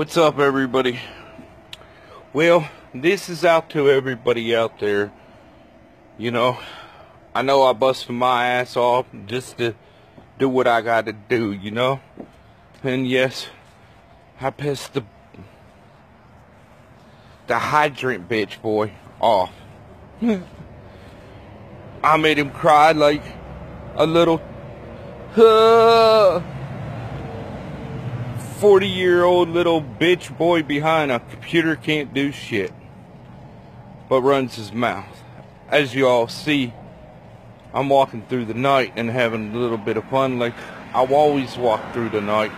What's up, everybody? Well, this is out to everybody out there. You know I busted my ass off just to do what I gotta do, you know? And yes, I pissed the hydrant bitch boy off. I made him cry like a little 40-year-old little bitch boy behind a computer can't do shit but runs his mouth. As you all see, I'm walking through the night and having a little bit of fun like I've always walked through the night.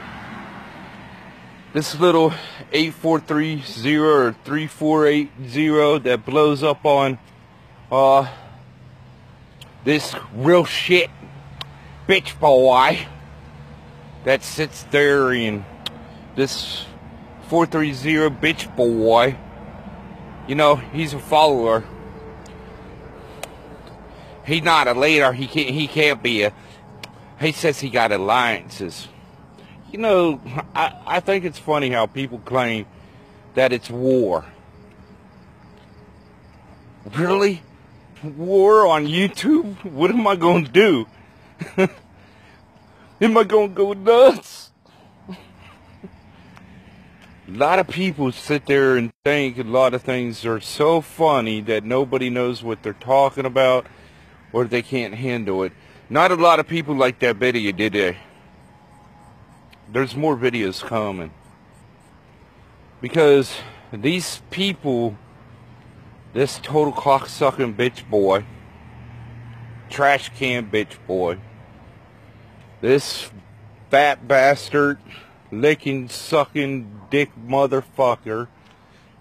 This little 8430 or 3480 that blows up on this real shit bitch boy that sits there and this 430 bitch boy, you know, he's a follower. He's not a leader. He can't be a. He says he got alliances. You know, I think it's funny how people claim that it's war. Really? War on YouTube? What am I gonna do? Am I gonna go nuts? A lot of people sit there and think a lot of things are so funny that nobody knows what they're talking about or they can't handle it. Not a lot of people like that video, did they? There's more videos coming. Because these people, this total cocksucking bitch boy, trash can bitch boy, this fat bastard, licking, sucking, dick motherfucker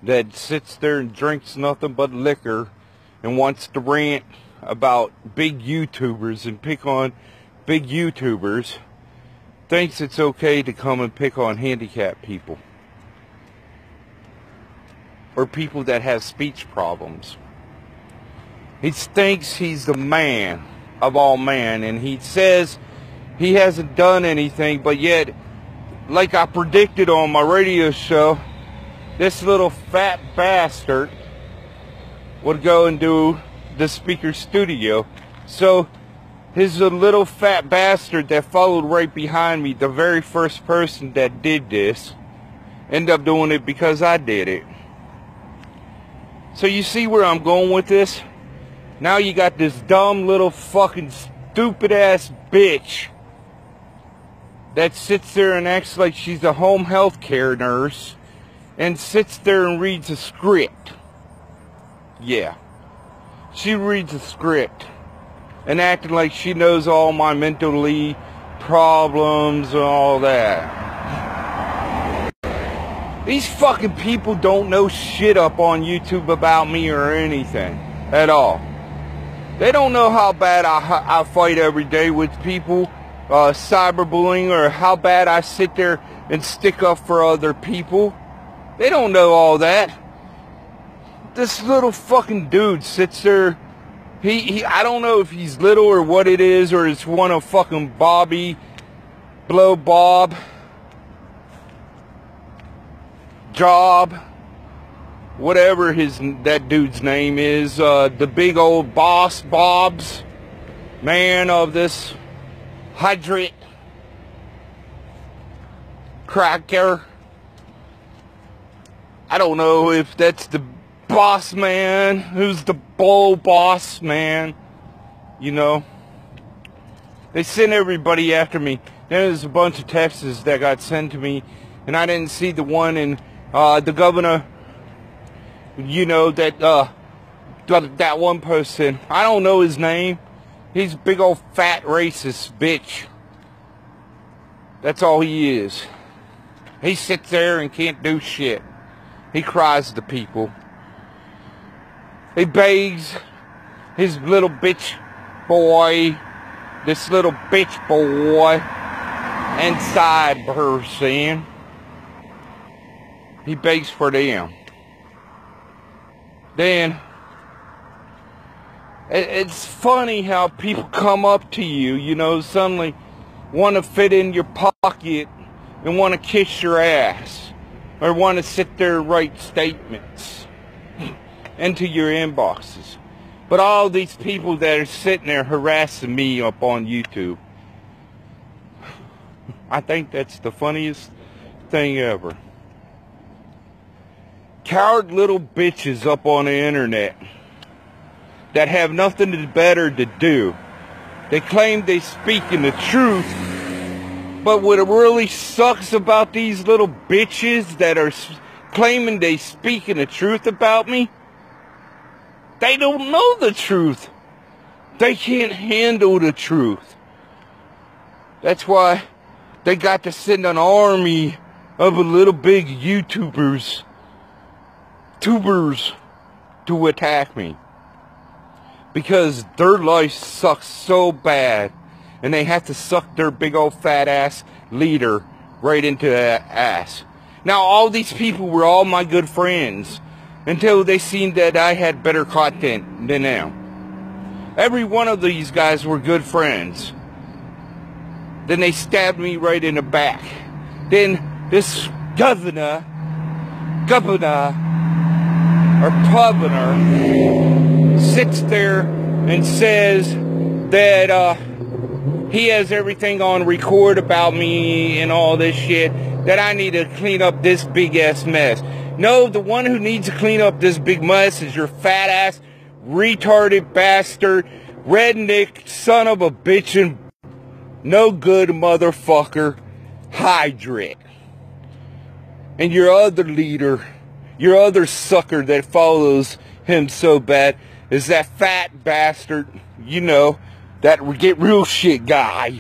that sits there and drinks nothing but liquor and wants to rant about big YouTubers and pick on big YouTubers, thinks it's okay to come and pick on handicapped people or people that have speech problems. He thinks he's the man of all man, and he says he hasn't done anything, but yet, like I predicted on my radio show, this little fat bastard would go and do the speaker studio. So his little fat bastard that followed right behind me, the very first person that did this, ended up doing it because I did it. So you see where I'm going with this? Now you got this dumb little fucking stupid ass bitch that sits there and acts like she's a home health care nurse and sits there and reads a script. Yeah. She reads a script and acting like she knows all my mentally problems and all that. These fucking people don't know shit up on YouTube about me or anything at all. They don't know how bad I fight every day with people. Cyberbullying, or how bad I sit there and stick up for other people. They don't know all that. This little fucking dude sits there. I don't know if he's little or what it is, or it's one of fucking Bobby Blow Bob Job, whatever that dude's name is, the big old boss Bob's man of this hydrant cracker. I don't know if that's the boss man, who's the bull boss man, you know. They sent everybody after me. There's a bunch of texts that got sent to me, and I didn't see the one, and the governor, you know, that one person, I don't know his name. He's a big old fat racist bitch. That's all he is. He sits there and can't do shit. He cries to people. He begs his little bitch boy, this little bitch boy, inside her sin. He begs for them. Then it's funny how people come up to you, you know, suddenly want to fit in your pocket and want to kiss your ass. or want to sit there and write statements into your inboxes. But all these people that are sitting there harassing me up on YouTube, I think that's the funniest thing ever. Coward little bitches up on the internet that have nothing better to do. They claim they speaking the truth, but what really sucks about these little bitches that are claiming they speaking the truth about me, they don't know the truth. They can't handle the truth. That's why they got to send an army of little big YouTubers to attack me, because their life sucks so bad and they have to suck their big old fat ass leader right into that ass. Now all these people were all my good friends until they seen that I had better content than them. Every one of these guys were good friends. Then they stabbed me right in the back. Then this governor sits there and says that he has everything on record about me and all this shit, that I need to clean up this big ass mess. No, the one who needs to clean up this big mess is your fat ass, retarded bastard, redneck son of a bitchin' no good motherfucker, Hydrick. And your other leader, your other sucker that follows him so bad is that fat bastard, you know, that get real shit guy,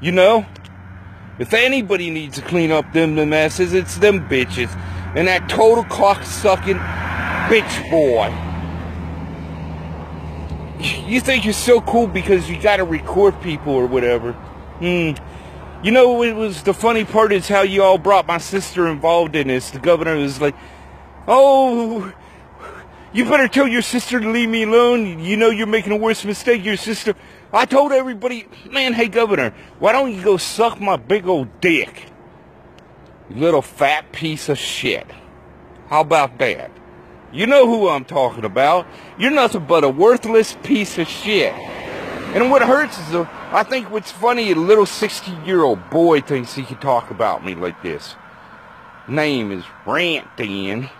you know? If anybody needs to clean up them messes, it's them bitches and that total cock-sucking bitch boy. You think you're so cool because you gotta record people or whatever. You know, it was the funny part is how you all brought my sister involved in this. The governor was like, oh, you better tell your sister to leave me alone. You know you're making a worse mistake, your sister. I told everybody, man, hey, governor, why don't you go suck my big old dick? You little fat piece of shit. How about that? You know who I'm talking about. You're nothing but a worthless piece of shit. And what hurts is I think what's funny, a little 16-year-old boy thinks he can talk about me like this. Name is Rantin.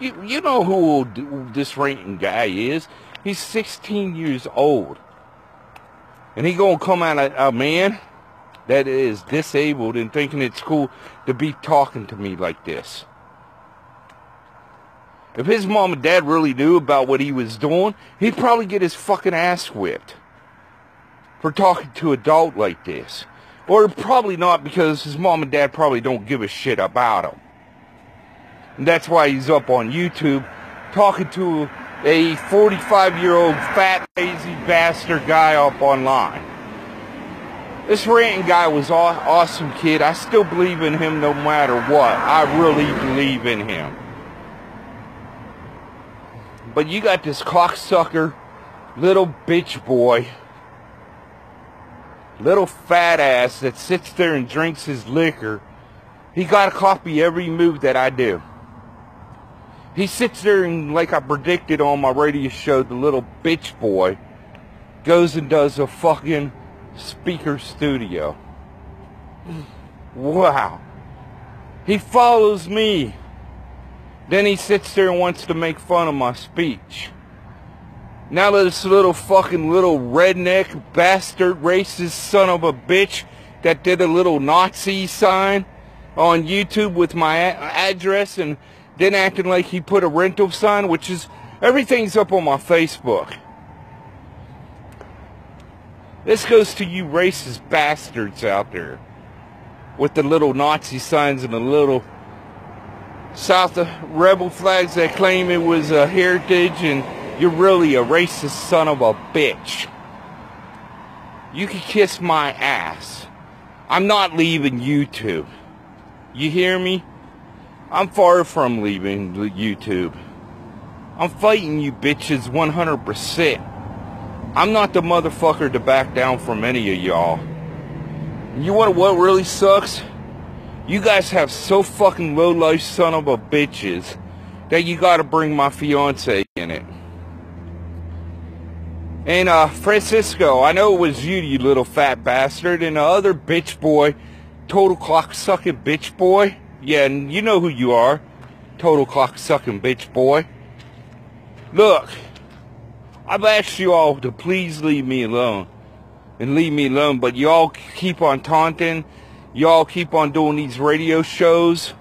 You know who this Rantin guy is. He's 16 years old. And he gonna come out a man that is disabled and thinking it's cool to be talking to me like this. If his mom and dad really knew about what he was doing, he'd probably get his fucking ass whipped for talking to an adult like this. Or probably not, because his mom and dad probably don't give a shit about him. And that's why he's up on YouTube talking to a 45-year-old fat lazy bastard guy up online. This Rantin guy was an awesome kid. I still believe in him no matter what. I really believe in him. But you got this cocksucker, little bitch boy, little fat ass that sits there and drinks his liquor. He got to copy every move that I do. He sits there and, like I predicted on my radio show, the little bitch boy goes and does a fucking speaker studio. Wow. He follows me. Then he sits there and wants to make fun of my speech. Now this little redneck bastard racist son of a bitch that did a little Nazi sign on YouTube with my address and then acting like he put a rental sign, which is, everything's up on my Facebook. This goes to you racist bastards out there with the little Nazi signs and the little South rebel flags that claim it was a heritage, and you're really a racist son of a bitch. You can kiss my ass. I'm not leaving YouTube. You hear me? I'm far from leaving YouTube. I'm fighting you bitches 100%. I'm not the motherfucker to back down from any of y'all. You want what really sucks? You guys have so fucking low-life son of a bitches that you gotta bring my fiance in it. And Francisco, I know it was you, you little fat bastard, and the other bitch boy, total cocksucking bitch boy. Yeah, and you know who you are, total cocksucking bitch boy. Look, I've asked you all to please leave me alone, and leave me alone, but y'all keep on taunting. Y'all keep on doing these radio shows.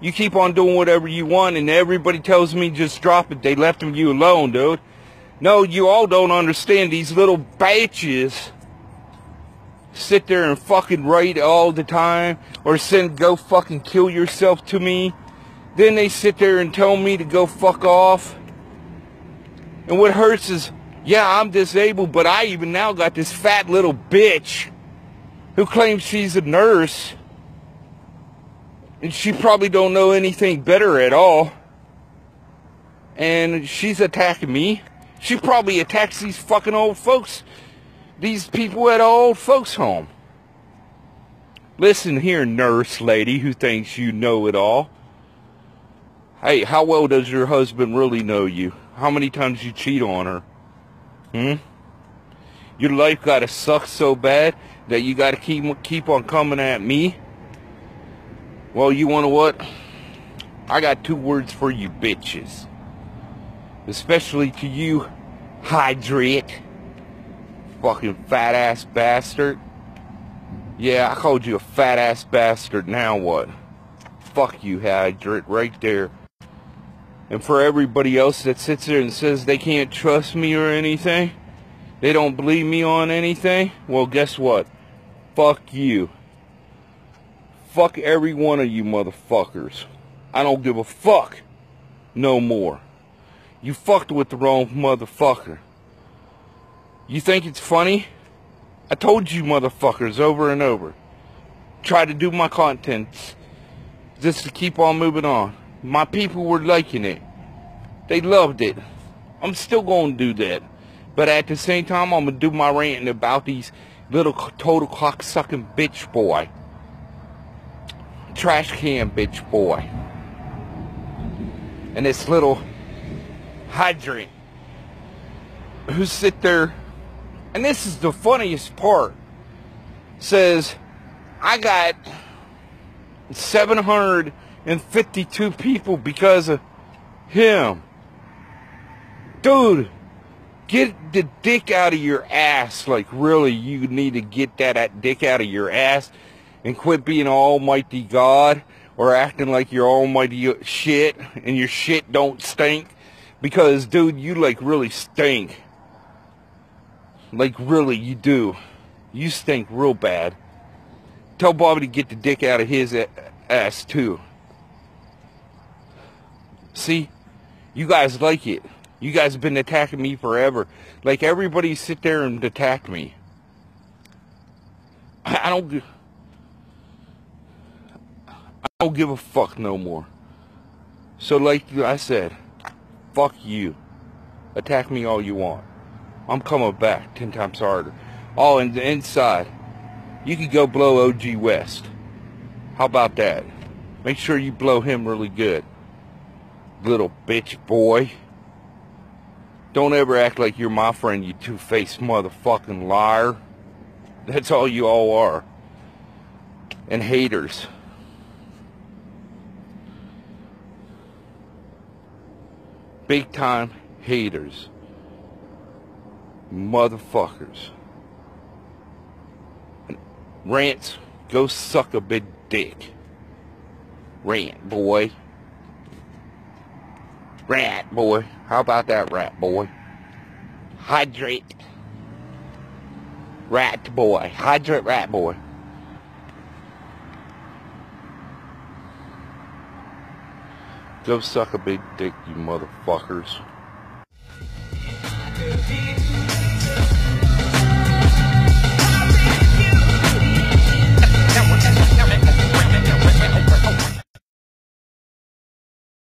You keep on doing whatever you want, and everybody tells me just drop it. They left you alone, dude. No, you all don't understand. These little bitches sit there and fucking write all the time, or send go fucking kill yourself to me. Then they sit there and tell me to go fuck off. And what hurts is, yeah, I'm disabled, but I even now got this fat little bitch who claims she's a nurse, and she probably don't know anything better at all, and she's attacking me. She probably attacks these fucking old folks, these people at an old folks home. Listen here, nurse lady who thinks you know it all. Hey, how well does your husband really know you? How many times you cheat on her? Your life gotta suck so bad that you gotta keep on coming at me? Well, you wanna what? I got two words for you bitches. Especially to you, hydrate. Fucking fat ass bastard. Yeah, I called you a fat ass bastard, now what? Fuck you, hydrate, right there. And for everybody else that sits there and says they can't trust me or anything, they don't believe me on anything, well, guess what? Fuck you. Fuck every one of you motherfuckers. I don't give a fuck no more. You fucked with the wrong motherfucker. You think it's funny? I told you motherfuckers over and over. Try to do my content just to keep on moving on. My people were liking it. They loved it. I'm still going to do that. But at the same time, I'm going to do my ranting about these little total cocksucking bitch boy. Trash can bitch boy. And this little hydrant who sit there, and this is the funniest part, says, I got 752 people because of him. Dude. Get the dick out of your ass. Like, really, you need to get that dick out of your ass and quit being almighty God or acting like you're almighty shit and your shit don't stink. Because, dude, you, like, really stink. Like, really, you do. You stink real bad. Tell Bobby to get the dick out of his ass, too. See? You guys like it. You guys have been attacking me forever. Like, everybody sit there and attack me. I don't give a fuck no more. So, like I said, fuck you. Attack me all you want. I'm coming back 10 times harder. All in the inside. You could go blow OG West. How about that? Make sure you blow him really good. Little bitch boy. Don't ever act like you're my friend, you two-faced motherfucking liar. That's all you all are. And haters. Big-time haters. Motherfuckers. Rants, go suck a big dick. Rant, boy. Rat boy. How about that, rat boy? Hydrate. Rat boy. Hydrate, rat boy. Go suck a big dick, you motherfuckers.